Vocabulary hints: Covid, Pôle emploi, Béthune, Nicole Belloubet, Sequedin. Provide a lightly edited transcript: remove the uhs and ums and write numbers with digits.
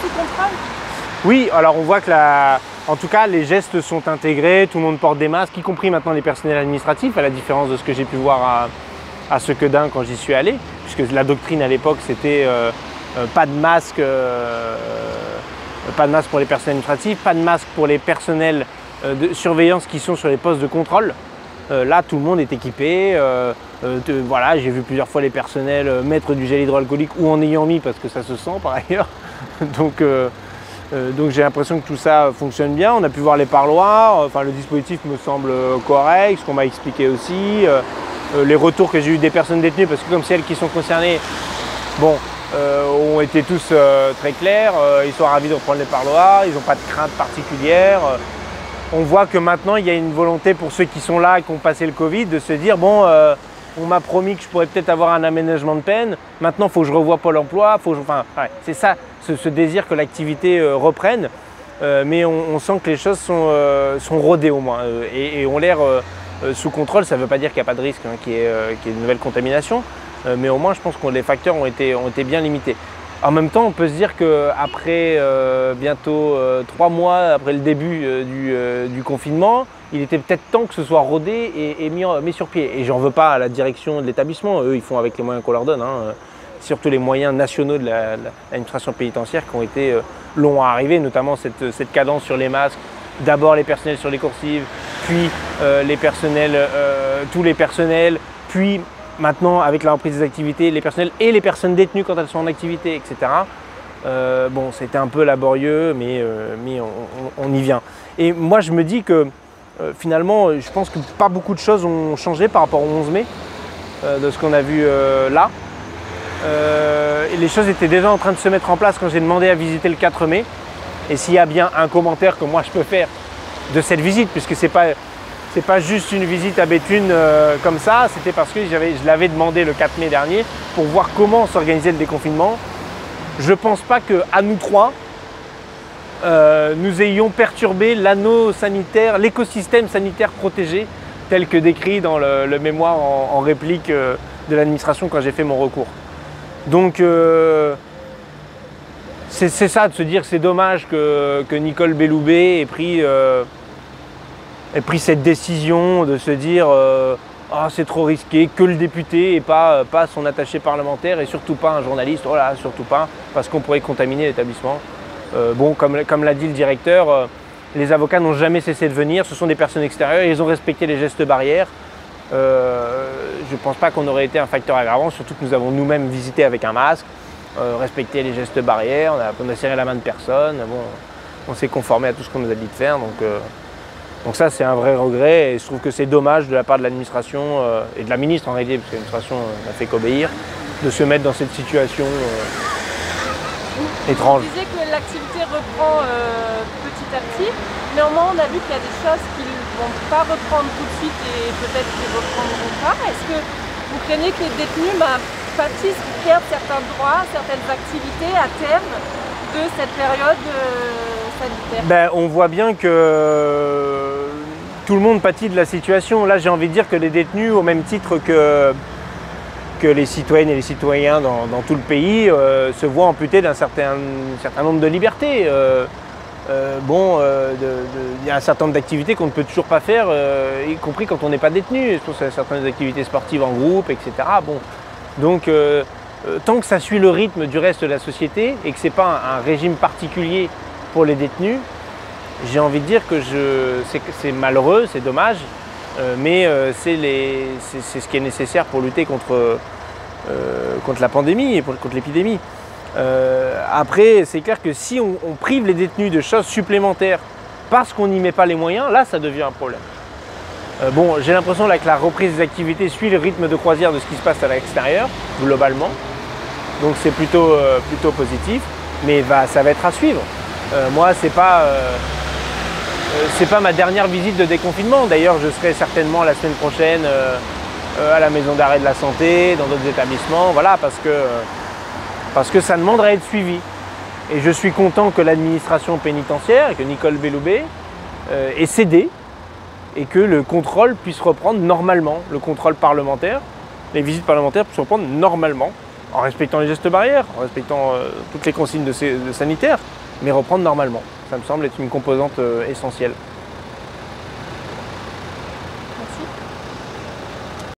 sous contrôle? Oui, alors on voit que en tout cas, les gestes sont intégrés, tout le monde porte des masques, y compris maintenant les personnels administratifs, à la différence de ce que j'ai pu voir à Sequedin quand j'y suis allé, puisque la doctrine à l'époque, c'était pas de masque pour les personnels administratifs, pas de masque pour les personnels de surveillance qui sont sur les postes de contrôle. Là, tout le monde est équipé. Voilà, j'ai vu plusieurs fois les personnels mettre du gel hydroalcoolique ou en ayant mis parce que ça se sent par ailleurs. Donc j'ai l'impression que tout ça fonctionne bien. On a pu voir les parloirs. Enfin, le dispositif me semble correct, ce qu'on m'a expliqué aussi. Les retours que j'ai eu des personnes détenues, parce que comme c'est elles qui sont concernées, bon, ont été tous très clairs. Ils sont ravis de reprendre les parloirs. Ils n'ont pas de crainte particulière. On voit que maintenant, il y a une volonté pour ceux qui sont là et qui ont passé le Covid de se dire « bon, on m'a promis que je pourrais peut-être avoir un aménagement de peine, maintenant il faut que je revoie Pôle emploi ». Enfin, ouais, c'est ça, ce désir que l'activité reprenne, mais on sent que les choses sont rodées au moins et ont l'air sous contrôle. Ça ne veut pas dire qu'il n'y a pas de risque, hein, qu'il y ait une nouvelle contamination, mais au moins je pense que les facteurs ont été bien limités. En même temps, on peut se dire qu'après bientôt 3 mois, après le début du confinement, il était peut-être temps que ce soit rodé et mis sur pied. Et j'en veux pas à la direction de l'établissement, eux ils font avec les moyens qu'on leur donne, hein, surtout les moyens nationaux de l'administration pénitentiaire qui ont été longs à arriver, notamment cette cadence sur les masques, d'abord les personnels sur les coursives, puis tous les personnels, puis... Maintenant, avec la reprise des activités, les personnels et les personnes détenues quand elles sont en activité, etc. Bon, c'était un peu laborieux, mais on y vient. Et moi, je me dis que finalement, je pense que pas beaucoup de choses ont changé par rapport au 11 mai, de ce qu'on a vu là. Et les choses étaient déjà en train de se mettre en place quand j'ai demandé à visiter le 4 mai. Et s'il y a bien un commentaire que moi, je peux faire de cette visite, puisque c'est pas... C'est pas juste une visite à Béthune comme ça, c'était parce que je l'avais demandé le 4 mai dernier pour voir comment s'organisait le déconfinement. Je pense pas qu'à nous trois, nous ayons perturbé l'anneau sanitaire, l'écosystème sanitaire protégé, tel que décrit dans le mémoire en réplique de l'administration quand j'ai fait mon recours. Donc, c'est ça de se dire que c'est dommage que Nicole Belloubet ait pris... cette décision de se dire oh, c'est trop risqué, que le député et pas son attaché parlementaire et surtout pas un journaliste, oh là, surtout pas, parce qu'on pourrait contaminer l'établissement. Bon, comme l'a dit le directeur, les avocats n'ont jamais cessé de venir, ce sont des personnes extérieures, et ils ont respecté les gestes barrières. Je ne pense pas qu'on aurait été un facteur aggravant, surtout que nous avons nous-mêmes visité avec un masque, respecté les gestes barrières, on a serré la main de personne, bon, on s'est conformé à tout ce qu'on nous a dit de faire, donc ça, c'est un vrai regret et je trouve que c'est dommage de la part de l'administration et de la ministre en réalité, parce que l'administration n'a fait qu'obéir, de se mettre dans cette situation étrange. Vous disiez que l'activité reprend petit à petit, néanmoins on a vu qu'il y a des choses qui ne vont pas reprendre tout de suite et peut-être qu'ils ne reprendront pas. Est-ce que vous craignez que les détenus pâtissent, perdent certains droits, certaines activités à terme de cette période sanitaire? On voit bien que... tout le monde pâtit de la situation. Là, j'ai envie de dire que les détenus, au même titre que les citoyennes et les citoyens dans tout le pays, se voient amputés d'un certain nombre de libertés. Il y a un certain nombre d'activités qu'on ne peut toujours pas faire, y compris quand on n'est pas détenu. Je pense à certaines activités sportives en groupe, etc. Bon. Donc, tant que ça suit le rythme du reste de la société et que ce n'est pas un régime particulier pour les détenus, j'ai envie de dire que c'est malheureux, c'est dommage, mais c'est ce qui est nécessaire pour lutter contre la pandémie et contre l'épidémie. Après, c'est clair que si on prive les détenus de choses supplémentaires parce qu'on n'y met pas les moyens, là, ça devient un problème. Bon, j'ai l'impression que la reprise des activités suit le rythme de croisière de ce qui se passe à l'extérieur, globalement. Donc c'est plutôt positif, mais ça va être à suivre. Moi, ce n'est pas... C'est pas ma dernière visite de déconfinement. D'ailleurs, je serai certainement la semaine prochaine à la maison d'arrêt de la santé, dans d'autres établissements, voilà, parce que ça demande à être suivi. Et je suis content que l'administration pénitentiaire, que Nicole Belloubet ait cédé et que le contrôle puisse reprendre normalement, le contrôle parlementaire, les visites parlementaires puissent reprendre normalement. en respectant les gestes barrières, en respectant toutes les consignes de sanitaires, mais reprendre normalement. Ça me semble être une composante essentielle. Merci.